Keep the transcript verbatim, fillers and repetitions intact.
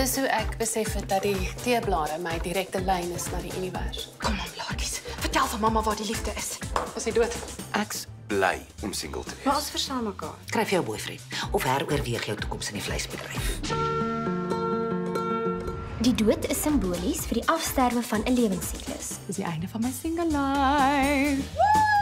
Dis hoe ek besef het dat die teeblare my direkte lyn is na die univers. Kom aan, blaartjies. Vertel vir mamma waar die liefde is. Ons is dood. Ek's bly om single te wees. Maar ons verstaan mekaar. Kry vir jou boyfriend of heroorweeg jou toekoms in die vleisbedryf. Die dood is simbolies vir die afsterwe van 'n lewensiklus. Dis die einde van my single life. Woo!